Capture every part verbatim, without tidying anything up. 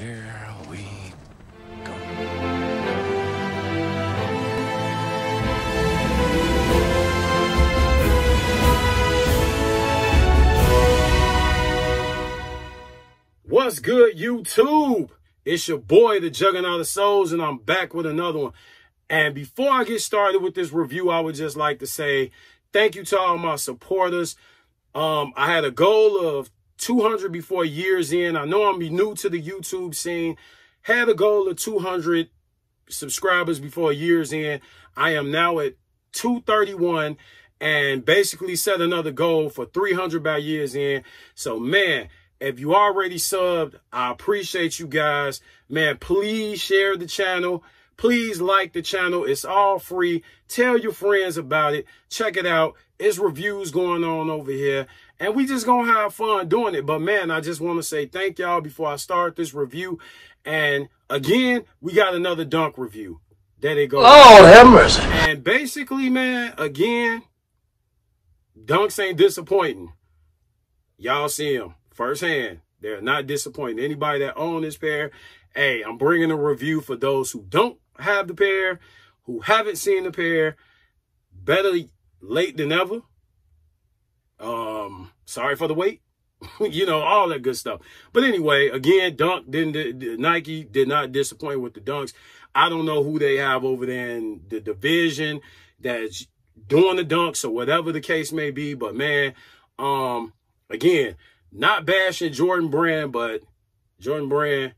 here we go. What's good, YouTube? It's your boy, the Juggernaut of Souls, and I'm back with another one. And before I get started with this review, I would just like to say thank you to all my supporters. Um, I had a goal of two hundred before year's in. I know I'm new to the YouTube scene. Had a goal of two hundred subscribers before year's in. I am now at two thirty-one and basically set another goal for three hundred by year's in. So, man, if you already subbed, I appreciate you guys. Man, please share the channel. Please like the channel. It's all free. Tell your friends about it. Check it out. It's reviews going on over here. And we just going to have fun doing it. But, man, I just want to say thank y'all before I start this review. And, again, we got another dunk review. There they go. Oh, have mercy. And, basically, man, again, dunks ain't disappointing. Y'all see them firsthand. They're not disappointing. Anybody that own this pair, hey, I'm bringing a review for those who don't have the pair, who haven't seen the pair. Better late than ever. Um, sorry for the wait. You know, all that good stuff. But anyway, again, Dunk didn't, Nike did not disappoint with the Dunks. I don't know who they have over there in the division that's doing the Dunks or whatever the case may be. But, man, um, again, not bashing Jordan Brand, but Jordan Brand,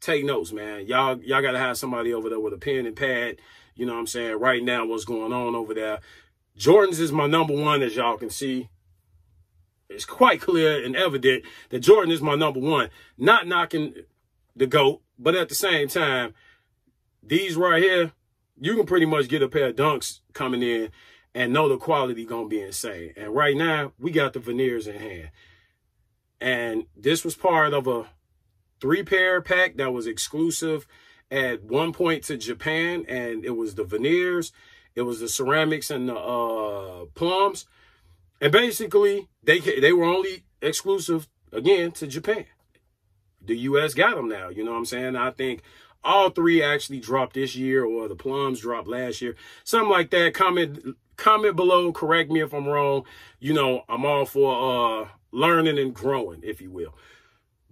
take notes, man. Y'all, y'all got to have somebody over there with a pen and pad. You know what I'm saying? Right now, what's going on over there? Jordan's is my number one, as y'all can see. It's quite clear and evident that Jordan is my number one. Not knocking the GOAT, but at the same time, these right here, you can pretty much get a pair of Dunks coming in and know the quality going to be insane. And right now, we got the veneers in hand. And this was part of a three-pair pack that was exclusive at one point to Japan, and it was the veneers. It was the ceramics and the uh, plums. And basically, they they were only exclusive, again, to Japan. The U S got them now, you know what I'm saying? I think all three actually dropped this year, or the plums dropped last year. Something like that. Comment, comment below. Correct me if I'm wrong. You know, I'm all for uh, learning and growing, if you will.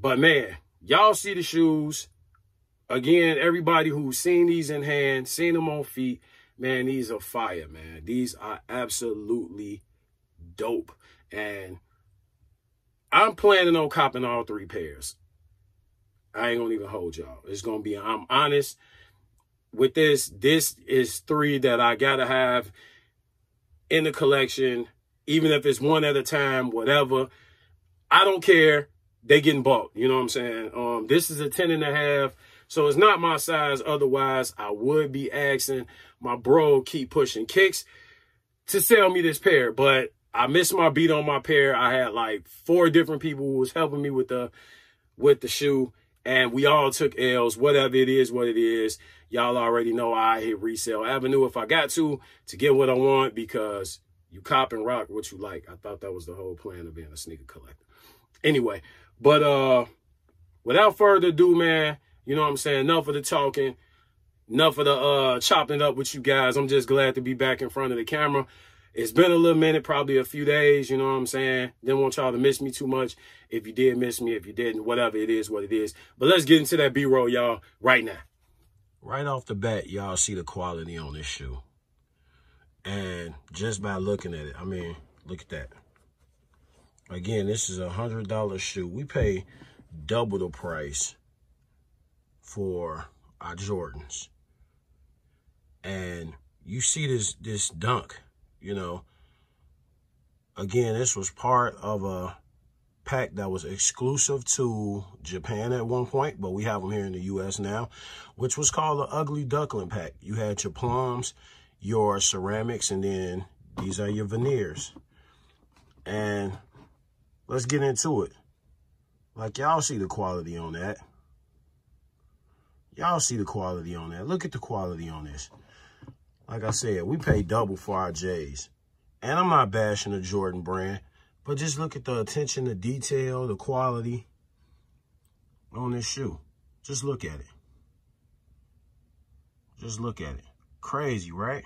But, man, y'all see the shoes. Again, everybody who's seen these in hand, seen them on feet, man, these are fire, man. These are absolutely dope. And I'm planning on copping all three pairs. I ain't gonna even hold y'all. It's gonna be, I'm honest with this. This is three that I gotta have in the collection, even if it's one at a time, whatever. I don't care. They getting bought. You know what I'm saying? Um, this is a ten and a half. So it's not my size. Otherwise, I would be asking my bro keep pushing kicks to sell me this pair. But I missed my beat on my pair. I had like four different people who was helping me with the with the shoe. And we all took L's. Whatever it is, what it is. Y'all already know I hit Resale Avenue if I got to, to get what I want, because you cop and rock what you like. I thought that was the whole plan of being a sneaker collector. Anyway, but uh, without further ado, man, you know what I'm saying? Enough of the talking, enough of the uh, chopping up with you guys. I'm just glad to be back in front of the camera. It's been a little minute, probably a few days, you know what I'm saying? Didn't want y'all to miss me too much. If you did miss me, if you didn't, whatever it is, what it is. But let's get into that B-roll, y'all, right now. Right off the bat, y'all see the quality on this shoe. And just by looking at it, I mean, look at that. Again, this is a one hundred dollar shoe. We pay double the price for our Jordans. And you see this this dunk, you know. Again, this was part of a pack that was exclusive to Japan at one point, but we have them here in the U S now, which was called the Ugly Duckling Pack. You had your plums, your ceramics, and then these are your veneers. And let's get into it. Like, y'all see the quality on that. Y'all see the quality on that. Look at the quality on this. Like I said, we pay double for our J's. And I'm not bashing the Jordan Brand, but just look at the attention to detail, the quality. on this shoe. Just look at it. Just look at it. Crazy, right?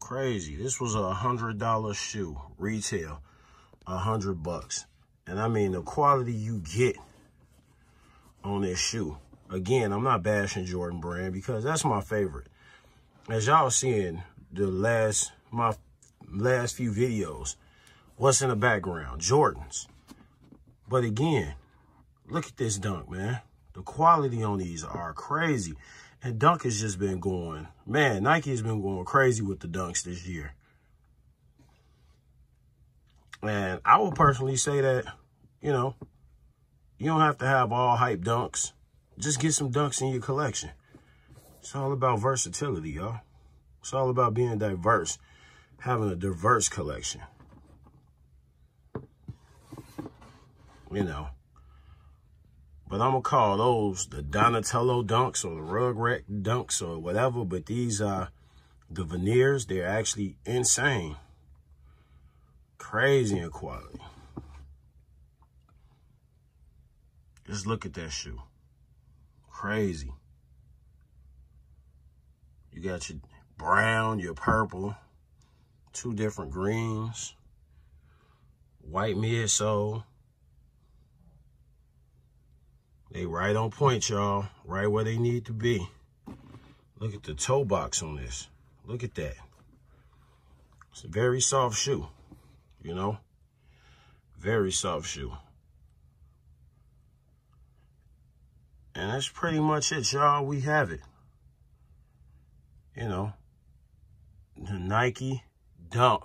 Crazy. This was a hundred dollar shoe, retail, a hundred bucks. And I mean, the quality you get on this shoe. Again, I'm not bashing Jordan Brand because that's my favorite. As y'all seeing the last, my last few videos, what's in the background? Jordans. But again, look at this Dunk, man. The quality on these are crazy. And Dunk has just been going, man, Nike has been going crazy with the Dunks this year. And I would personally say that, you know, you don't have to have all hype Dunks. Just get some Dunks in your collection. It's all about versatility, y'all. It's all about being diverse, having a diverse collection. You know. But I'm going to call those the Donatello Dunks or the Rug Rack Dunks or whatever. But these are the veneers. They're actually insane. Crazy in quality. Just look at that shoe. Crazy. You got your brown, your purple, two different greens, white midsole. They right on point, y'all. Right where they need to be. Look at the toe box on this. Look at that. It's a very soft shoe, you know? Very soft shoe. And that's pretty much it, y'all. We have it. You know, the Nike Dunk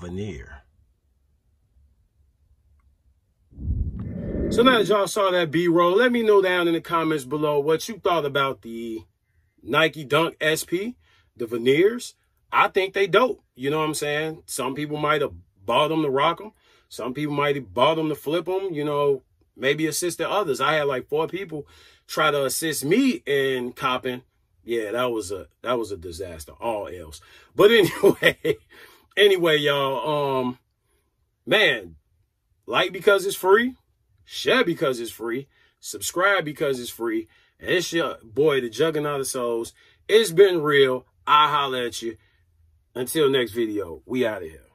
Veneer. So now that y'all saw that B-roll, let me know down in the comments below what you thought about the Nike Dunk S P, the veneers. I think they dope. You know what I'm saying? Some people might have bought them to rock them. Some people might have bought them to flip them, you know, maybe assist the others. I had like four people try to assist me in copping. Yeah, that was a that was a disaster, all else. But anyway, anyway, y'all, um, man, like because it's free. Share because it's free. Subscribe because it's free. And it's your boy, the Juggernaut of Souls. It's been real. I holler at you. Until next video, we out of here.